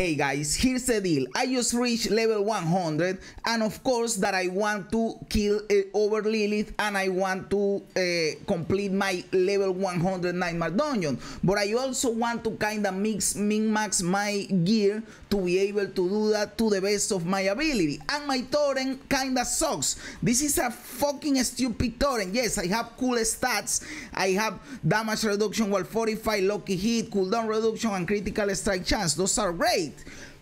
Hey guys, here's the deal. I just reached level 100 and of course that I want to kill over Lilith and I want to complete my level 100 Nightmare Dungeon, but I also want to kind of min-max my gear to be able to do that to the best of my ability, and my torrent kind of sucks. This is a fucking stupid torrent. Yes, I have cool stats. I have damage reduction while fortified, lucky hit, cooldown reduction and critical strike chance. Those are great,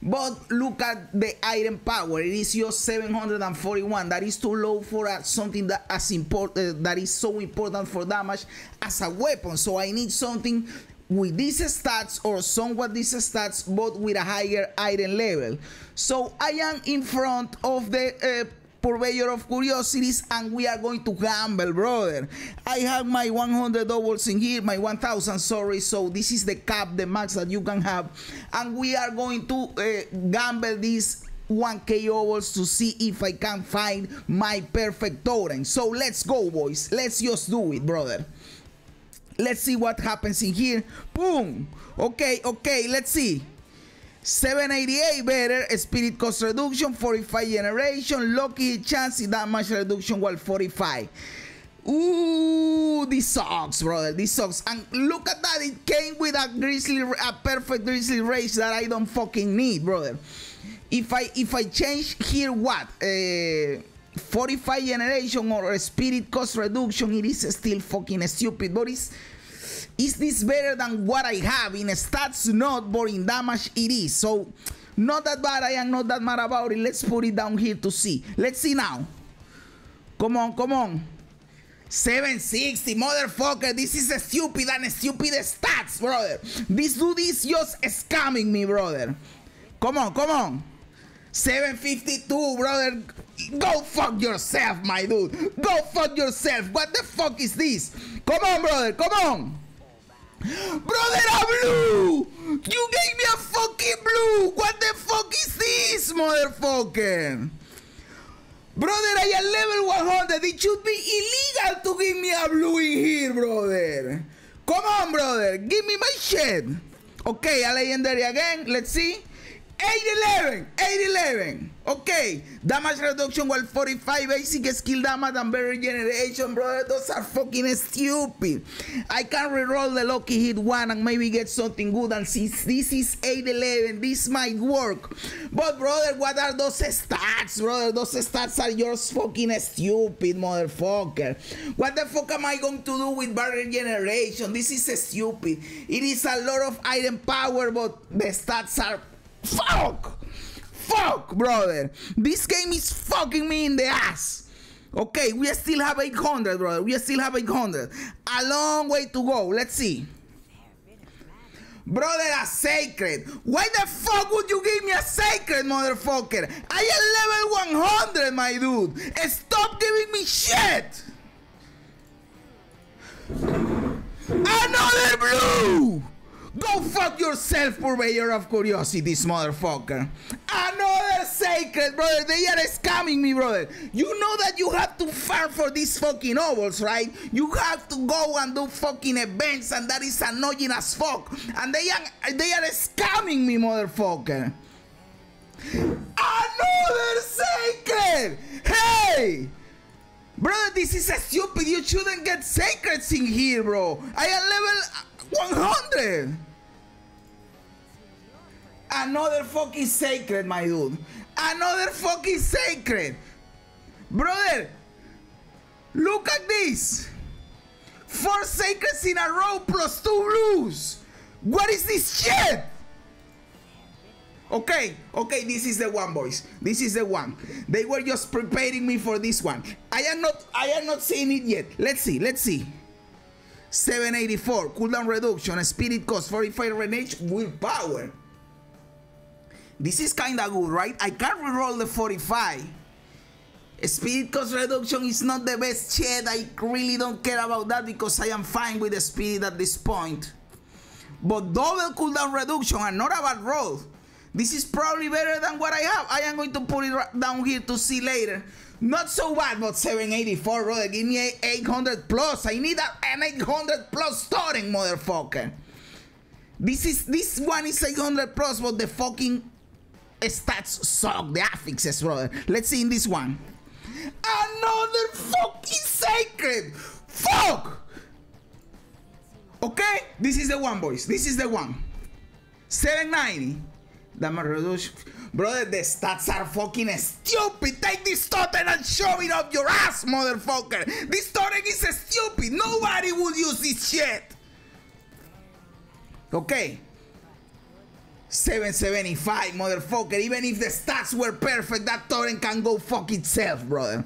but look at the item power. It is just 741. That is too low for something that as important, that is so important for damage as a weapon. So I need something with these stats or somewhat these stats, but with a higher item level. So I am in front of the purveyor of curiosities and we are going to gamble, brother. I have my 100 doubles in here, my 1000, sorry. So this is the cap, the max that you can have, and we are going to gamble these 1k doubles to see if I can find my perfect totem. So let's go, boys. Let's just do it, brother. Let's see what happens in here. Boom. Okay, let's see. 788 better, spirit cost reduction, 45 generation, lucky chance, damage reduction while 45. Ooh, this sucks, brother. This sucks. And look at that. It came with a perfect grizzly rage that I don't fucking need, brother. If I change here, what? 45 generation or spirit cost reduction, it is still fucking stupid, but it's... Is this better than what I have? In stats, not, but in damage, it is. So, not that bad. I am not that mad about it. Let's put it down here to see. Let's see now. Come on, come on. 760, motherfucker. This is stupid and stupid stats, brother. This dude is just scamming me, brother. Come on, come on. 752, brother. Go fuck yourself, my dude. Go fuck yourself. What the fuck is this? Come on, brother. Come on. Brother, a blue! You gave me a fucking blue! What the fuck is this, motherfucker? Brother, I am level 100. It should be illegal to give me a blue in here, brother. Come on, brother. Give me my shit. Okay, a legendary again. Let's see. 811. Okay, damage reduction while 45, basic skill damage and better generation, brother. Those are fucking stupid. I can reroll the lucky hit one and maybe get something good, and since this is 811, this might work. But brother, what are those stats, brother? Those stats are yours fucking stupid, motherfucker. What the fuck am I going to do with barrier generation? This is stupid. It is a lot of item power, but the stats are... Fuck, brother. This game is fucking me in the ass. Okay, we still have 800, brother. We still have 800. A long way to go. Let's see. Brother, a sacred. Why the fuck would you give me a sacred, motherfucker? I am level 100, my dude. Stop giving me shit. Another blue. Go fuck yourself, purveyor of curiosities, motherfucker. Another sacred, brother. They are scamming me, brother. You know that you have to farm for these fucking ovals, right? You have to go and do fucking events, and that is annoying as fuck. And they are scamming me, motherfucker. Another sacred! Hey! Brother, this is stupid. You shouldn't get sacreds in here, bro. I am level... 100. Another fucking sacred, my dude. Another fucking sacred, brother. Look at this. 4 sacreds in a row plus 2 blues. What is this shit? Okay, this is the one, boys. This is the one. They were just preparing me for this one. I am not seeing it yet. Let's see. 784, cooldown reduction, spirit cost, 45 renage, willpower. This is kinda good, right? I can't reroll the 45. Spirit cost reduction is not the best shit. I really don't care about that because I am fine with the spirit at this point. But double cooldown reduction and not a bad roll. This is probably better than what I have. I am going to put it down here to see later. Not so bad, but 784, brother. Give me 800 plus. I need an 800 plus starting, motherfucker. This one is 800 plus, but the fucking stats suck. The affixes, brother. Let's see in this one. Another fucking sacred. Fuck. Okay, this is the one, boys. This is the one. 790. Damage reduction. Brother, the stats are fucking stupid. Take this totem and shove it up your ass, motherfucker. This totem is stupid. Nobody will use this shit. Okay. 775, motherfucker. Even if the stats were perfect, that totem can go fuck itself, brother.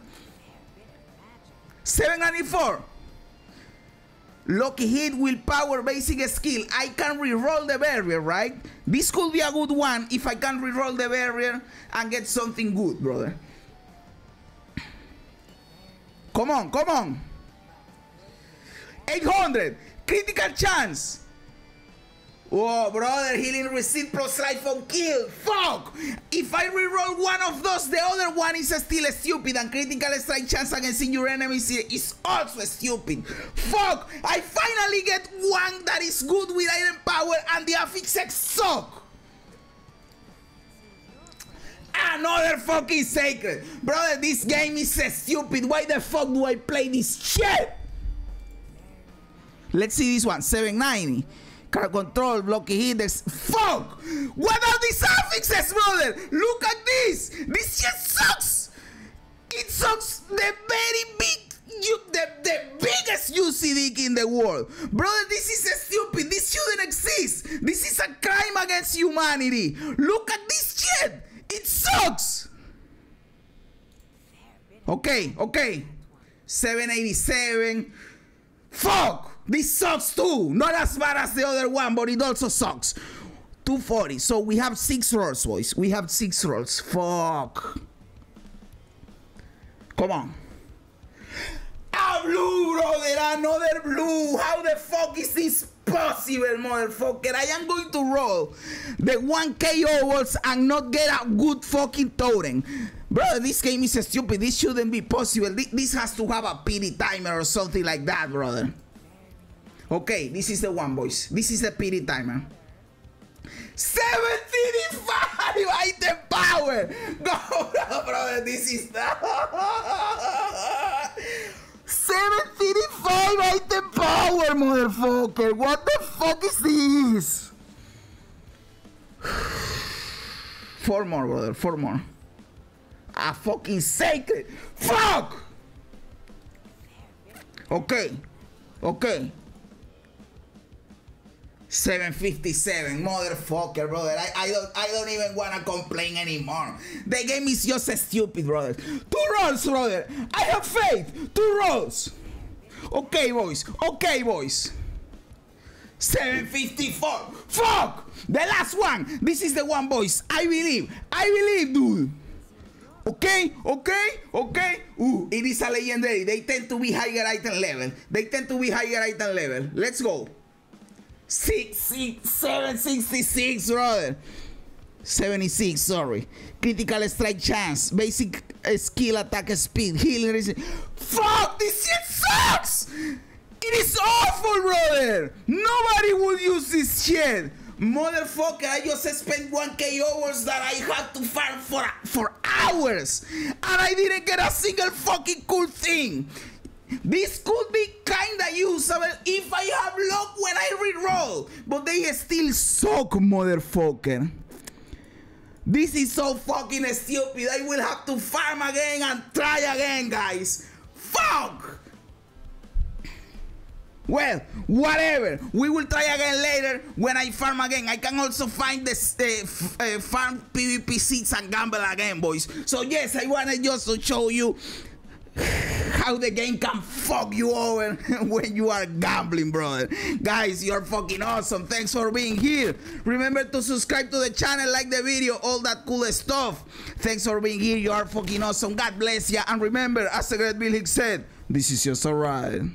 794. Lucky hit will power basic skill. I can reroll the barrier, right? This could be a good one if I can reroll the barrier and get something good, brother. Come on, come on. 800. Critical chance. Oh, brother, healing receipt plus life on kill. Fuck! If I reroll one of those, the other one is still stupid, and critical strike chance against your enemies is also stupid. Fuck! I finally get one that is good with iron power, and the affixes suck. Another fucking sacred. Brother, this game is stupid. Why the fuck do I play this shit? Let's see this one, 790. Car control, blocky hitters. Fuck! What are these affixes, brother? Look at this! This shit sucks! It sucks the biggest UC dick in the world. Brother, this is stupid. This shouldn't exist. This is a crime against humanity. Look at this shit! It sucks! Okay, okay. 787. Fuck! This sucks too. Not as bad as the other one, but it also sucks. 240. So we have 6 rolls, boys. We have 6 rolls. Fuck. Come on. A blue, brother. Another blue. How the fuck is this possible, motherfucker? I am going to roll the 1K ovals and not get a good fucking totem. Brother, this game is stupid. This shouldn't be possible. This has to have a pity timer or something like that, brother. Okay, this is the one, boys. This is the pity timer. 735 item power. Go, brother. This is the 735 item power, motherfucker. What the fuck is this? 4 more, brother. 4 more. A fucking sacred. Fuck. Okay. Okay. 757, motherfucker, brother. I don't even want to complain anymore. The game is just stupid, brother. 2 rolls, brother. I have faith. 2 rolls. Okay, boys. Okay, boys. 754. Fuck. The last one. This is the one, boys. I believe. I believe, dude. Okay, okay, okay. Ooh, it is a legendary. They tend to be higher item level. They tend to be higher item level. Let's go. 766, brother. 76, sorry. Critical strike chance. Basic skill, attack speed, healing resist. Fuck, this shit sucks! It is awful, brother! Nobody would use this shit! Motherfucker, I just spent 1K hours that I had to farm for hours! And I didn't get a single fucking cool thing! This could be kinda usable if I have luck when I reroll, but they still suck, motherfucker. This is so fucking stupid. I will have to farm again and try again, guys. Fuck! Well, whatever. We will try again later when I farm again. I can also find the farm PvP seats and gamble again, boys. So yes, I wanted just to show you how the game can fuck you over when you are gambling, brother. Guys, you're fucking awesome. Thanks for being here. Remember to subscribe to the channel, like the video, all that cool stuff. Thanks for being here. You are fucking awesome. God bless ya. And remember, as the great Bill Hicks said, this is just alright.